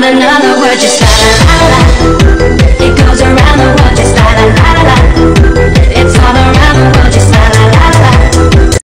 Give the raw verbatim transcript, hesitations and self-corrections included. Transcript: not another word you said.